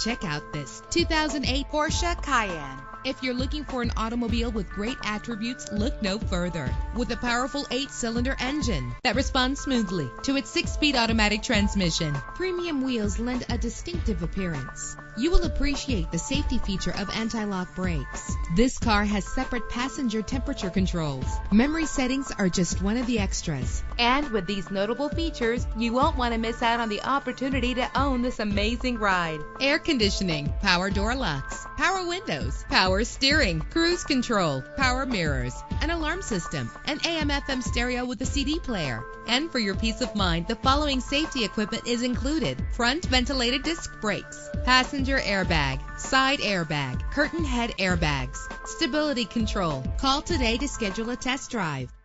Check out this 2008 Porsche Cayenne. If you're looking for an automobile with great attributes, look no further. With a powerful 8-cylinder engine that responds smoothly to its 6-speed automatic transmission, premium wheels lend a distinctive appearance. You will appreciate the safety feature of anti-lock brakes. This car has separate passenger temperature controls. Memory settings are just one of the extras. And with these notable features, you won't want to miss out on the opportunity to own this amazing ride. Air conditioning, power door locks, power windows, power steering, cruise control, power mirrors, an alarm system, an AM/FM stereo with a CD player. And for your peace of mind, the following safety equipment is included: front ventilated disc brakes, passenger airbag, side airbag, curtain head airbags, stability control. Call today to schedule a test drive.